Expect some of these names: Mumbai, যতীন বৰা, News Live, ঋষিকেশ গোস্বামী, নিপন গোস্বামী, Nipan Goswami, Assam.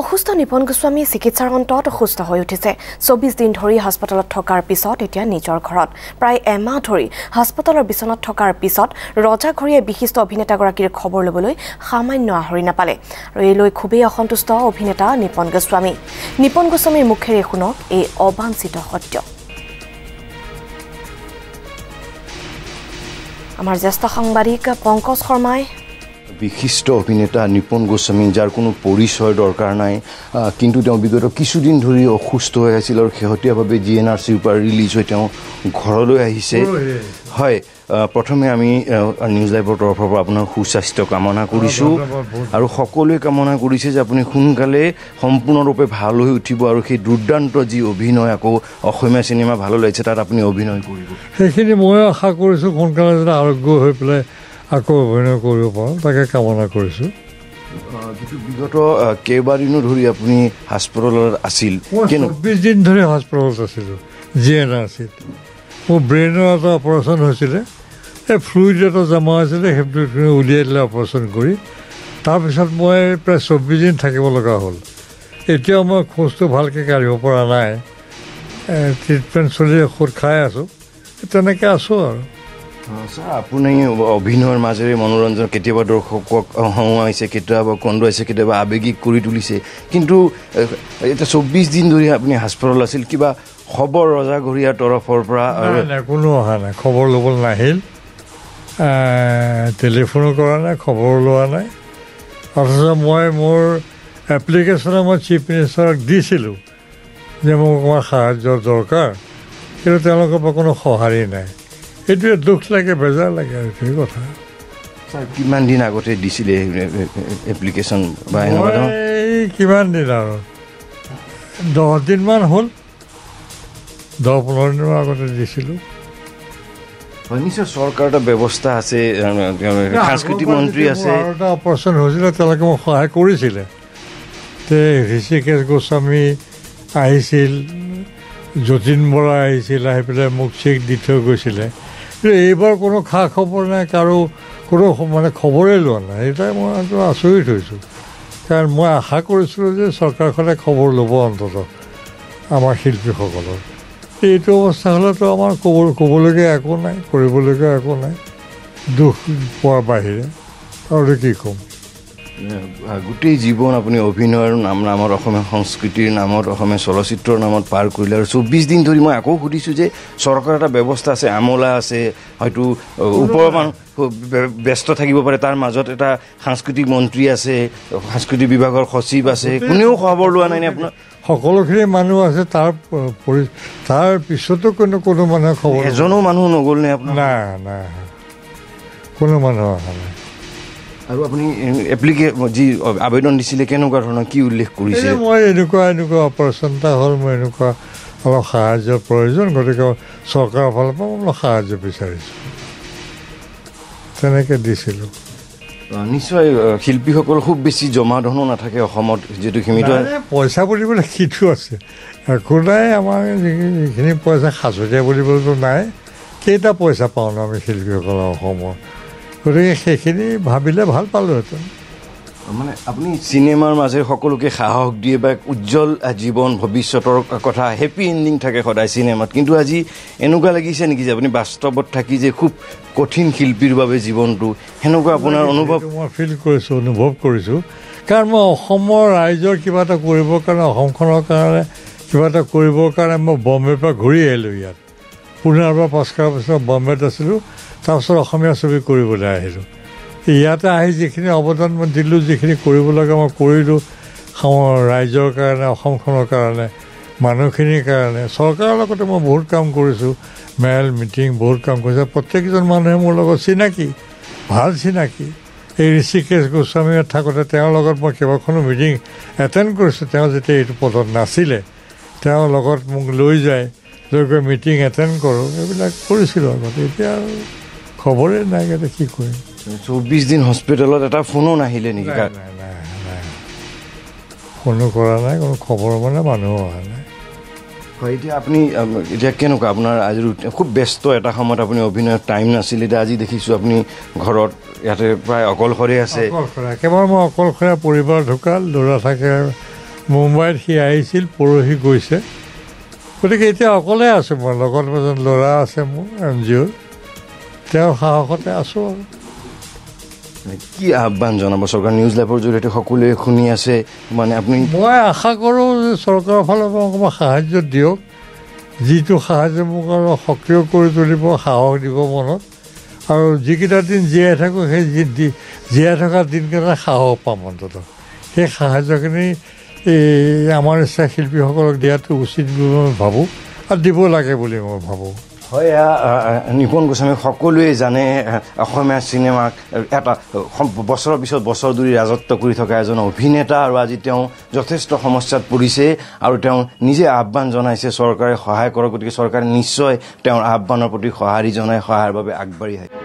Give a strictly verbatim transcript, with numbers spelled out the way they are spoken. অসুস্থ নিপন গোস্বামী চিকিৎসাৰ অন্তত অসুস্থ হৈ উঠিছে চৌবিশ দিন ধৰি হাসপাতালত থকাৰ পিছত এতিয়া নিজৰ ঘৰত প্ৰায় এমাহ ধৰি হাসপাতালৰ বিছনাত থকাৰ পিছত ৰজা ঘৰীয়া বিশিষ্ট অভিনেতাগৰাকীৰ খবৰ লবলৈ সামান্য আহৰি নাপালে আৰু এই লৈ খুবেই অসন্তুষ্ট অভিনেতা নিপন গোস্বামী নিপন গোস্বামীৰ মুখেৰে শুনক এই অবাঞ্ছিত সত্য আমাৰ জ্যেষ্ঠ সাংবাদিক পংকজ শৰ্মাই বিশিষ্ট অভিনেতা নিপন গোস্বামী যাৰ কোনো পৰিচয় দৰকাৰ নাই কিন্তু তেওঁ বিগত কিছুদিন ধৰি অসুস্থ হৈ আছিল আৰু শেহতীয়াভাৱে জিএনআৰচিৰ পৰা ৰিলিজ হৈ তেওঁ ঘৰলৈ আহিছে হয় প্ৰথমে আমি নিউজ লাইভৰ তৰফৰ পৰা আপোনাৰ সুস্বাস্থ্য কামনা কৰিছো আৰু সকলোৱে কামনা কৰিছে যে আপুনি সোনকালে সম্পূৰ্ণৰূপে ভাল হৈ উঠিব আৰু সেই দুৰ্দান্ত যি অভিনয় আকৌ অসমীয়া চিনেমা ভাল লাগিছে তাত আপুনি অভিনয় কৰিব সেইখিনি মই আশা কৰিছো সোনকালে যাতে আৰোগ্য হৈ পেলাই আকৌ অভিনয় কৰিব পাৰোঁ তাকে কামনা কৰিছোঁ কিন্তু বিগত কেইবাদিনো ধৰি আপুনি হাস্পিটেলত আছিল চৌবিশ দিন ধৰি হাস্পিটেলত আছিলোঁ জি এন আৰ চিত মোৰ ব্ৰেইনৰ এটা অপাৰেশ্যন হৈছিলে এই ফ্লুইড এটা জমা হৈছিলে সেইখিনি উলিয়াই দিলে অপাৰেশ্যন কৰি তাৰপিছত মই প্ৰায় চৌবিশ দিন থাকিব লগা হ'ল এতিয়াও মই খোজটো ভালকৈ কাঢ়িব পৰা নাই ট্ৰিটমেণ্ট চলি ঔষধ খাই আছোঁ তেনেকৈ আছোঁ আৰু ছাৰ আপুনি অভিনয়ৰ মাজেৰে মনোৰঞ্জন কেতিয়াবা দৰ্শকক হওঁৱাইছে কেতিয়াবা কন্দুৱাইছে কেতিয়াবা আৱেগিক কৰি তুলিছে কিন্তু এতিয়া চৌবিশ দিন ধৰি আপুনি হাস্পিটেল আছিল কিবা খবৰ ৰজাঘৰীয়াৰ তৰফৰ পৰা কোনো অহা নাই খবৰ ল'বলৈ নাহিল টেলিফোনো কৰা নাই খবৰ লোৱা নাই অথচ মই মোৰ এপ্লিকেশ্যনে মই চিফ মিনিষ্টাৰক দিছিলোঁ যে মোক অকণমান সাহায্যৰ দৰকাৰ কিন্তু তেওঁলোকৰ পৰা কোনো সঁহাৰি নাই এইটোৱে দুখ লাগে বেজাৰ লাগে আৰু সেই কথা ছাৰ কিমান দিন আগতে দিছিলে এপ্লিকেশ্যন বা কিমান দিন আৰু দহ দিনমান হ'ল দহ পোন্ধৰ দিনৰ আগতে দিছিলোঁ নিশ্চয় চৰকাৰ এটা ব্যৱস্থা আছে সাংস্কৃতিক মন্ত্ৰী আছে এটা অপাৰেশ্যন হৈছিলে তেওঁলোকে মোক সহায় কৰিছিলে তে ঋষিকেশ গোস্বামী আহিছিল যতীন বৰা আহিছিল আহি পেলাই মোক চেক দি থৈ গৈছিলে এইবাৰ কোনো খা খবৰ নাই কাৰো কোনো মানে খবৰেই লোৱা নাই এটাই মই আচৰিত হৈছোঁ কাৰণ মই আশা কৰিছিলোঁ যে চৰকাৰখনে খবৰ ল'ব অন্ততঃ আমাৰ শিল্পীসকলৰ এইটো অৱস্থা হ'লেতো আমাৰ ক'ব ক'বলগীয়া একো নাই কৰিবলগীয়া একো নাই দুখ পোৱাৰ বাহিৰে আৰু কি ক'ম গোটেই জীৱন আপুনি অভিনয়ৰ নাম নামত অসমীয়া সংস্কৃতিৰ নামত অসমীয়া চলচ্চিত্ৰৰ নামত পাৰ কৰিলে আৰু চৌবিশ দিন ধৰি মই আকৌ সুধিছোঁ যে চৰকাৰৰ এটা ব্যৱস্থা আছে আমলা আছে হয়তো ওপৰৰ মানুহ ব্যস্ত থাকিব পাৰে তাৰ মাজত এটা সাংস্কৃতিক মন্ত্ৰী আছে সাংস্কৃতিক বিভাগৰ সচিব আছে কোনেও খবৰ লোৱা নাই আপোনাৰ সকলোখিনি মানুহ আছে তাৰ তাৰ পিছতো কোনো কোনো মানুহে খবৰ এজনো মানুহ নগ'লনে আপোনাৰ না না কোনো মানুহ অহা নাই আৰু আপুনি এপ্লিকে যি আবেদন দিছিলে কেনেকুৱা ধৰণৰ কি উল্লেখ কৰিছে মই এনেকুৱা এনেকুৱা অপাৰেশ্যন এটা হ'ল মই এনেকুৱা অলপ সাহায্যৰ প্ৰয়োজন গতিকে চৰকাৰৰ ফালৰ পৰা অলপ সাহায্য বিচাৰিছোঁ তেনেকৈ দিছিলোঁ নিশ্চয় শিল্পীসকল খুব বেছি জমা ধনো নাথাকে অসমত যিটো সীমিত পইচা বুলিবলৈ কিটো আছে একো নাই আমাৰ যিখিনি পইচা সাঁচতীয়া বুলিবলৈতো নাই কেইটা পইচা পাওঁ ন আমি শিল্পীসকলৰ অসমৰ গতিকে সেইখিনি ভাবিলে ভাল পালোহেঁতেন মানে আপুনি চিনেমাৰ মাজেৰে সকলোকে সাহস দিয়ে বা উজ্জ্বল জীৱন ভৱিষ্যতৰ কথা হেপি এণ্ডিং থাকে সদায় চিনেমাত কিন্তু আজি এনেকুৱা লাগিছে নেকি যে আপুনি বাস্তৱত থাকি যে খুব কঠিন শিল্পীৰ বাবে জীৱনটো সেনেকুৱা আপোনাৰ অনুভৱ মই ফিল কৰিছোঁ অনুভৱ কৰিছোঁ কাৰণ মই অসমৰ ৰাইজৰ কিবা এটা কৰিবৰ কাৰণে অসমখনৰ কাৰণে কিবা এটা কৰিবৰ কাৰণে মই বম্বেৰ পৰা ঘূৰি আহিলোঁ ইয়াত পুনৰ পৰা পাঁচশৰ বছৰ বম্বেত আছিলোঁ তাৰপিছত অসমীয়া ছবি কৰিবলৈ আহিলোঁ ইয়াতে আহি যিখিনি অৱদান মই দিলোঁ যিখিনি কৰিব লাগে মই কৰিলোঁ ৰাইজৰ কাৰণে অসমখনৰ কাৰণে মানুহখিনিৰ কাৰণে চৰকাৰৰ লগতে মই বহুত কাম কৰিছোঁ মেল মিটিং বহুত কাম কৰিছোঁ প্ৰত্যেকজন মানুহে মোৰ লগত চিনাকি ভাল চিনাকি এই ঋষিকেশ গোস্বামী থাকোঁতে তেওঁৰ লগত মই কেইবাখনো মিটিং এটেণ্ড কৰিছোঁ তেওঁ যেতিয়া এইটো পদত নাছিলে তেওঁৰ লগত মোক লৈ যায় লৈ গৈ মিটিং এটেণ্ড কৰোঁ এইবিলাক কৰিছিলোঁ আগতে এতিয়া আৰু খবৰে নাই এতিয়া কি কৰিম চৌবিশ দিন হস্পিটেলত এটা ফোনো নাহিলে নেকি ফোনো কৰা নাই কোনো খবৰ মানে মানুহ অহা নাই হয় এতিয়া আপুনি এতিয়া কেনেকুৱা আপোনাৰ আজি খুব ব্যস্ত এটা সময়ত আপুনি অভিনয়ত টাইম নাছিল এতিয়া আজি দেখিছোঁ আপুনি ঘৰত ইয়াতে প্ৰায় অকলশৰে আছে একেবাৰে মই অকলশৰে পৰিবাৰ ঢুকাল ল'ৰা থাকে Mumbai he aisil porohi goise. Kotike etia akole asu mon logon mojon lora ase mon amjur. Teo hahote asu. কি আহ্বান জনাব সরকার নিউজ ল্যাপৰ জৰিয়তে সকলোৱে শুনি আছে মানে আপুনি মই আশা কৰোঁ সৰকাৰৰ ফালৰ পৰা কোনো সাহায্য দিয়ক যিটো সাহায্য মোক সক্ৰিয় কৰি তুলিব সাহস দিব মনত আৰু যিকিটা দিন জীয়াই থাকো সেই জীয়াই থকাৰ দিনকেইটা সাহস পাম অন্তত সেই সাহায্যখিনি আমাৰ শিল্পীসকলক দিয়াটো উচিত বুলি ভাবোঁ আৰু দিব লাগে বুলি মই ভাবোঁ Hoya Nipan Goswami সকলোৱে জানে অসমীয়া সিনেমাক এটা বছৰৰ পিছত বছৰ ধৰি ৰাজত্ব কৰি থকা এজন অভিনেতা আৰু আজি তেওঁ যথেষ্ট সমস্যাত পৰিছে আৰু তেওঁ নিজে আহ্বান জনাইছে চৰকাৰে সহায় কৰক গতিকে চৰকাৰে নিশ্চয় তেওঁৰ আহ্বানৰ প্ৰতি সহাৰি জনাই সহায়ৰ বাবে আগবাঢ়ি আহিছে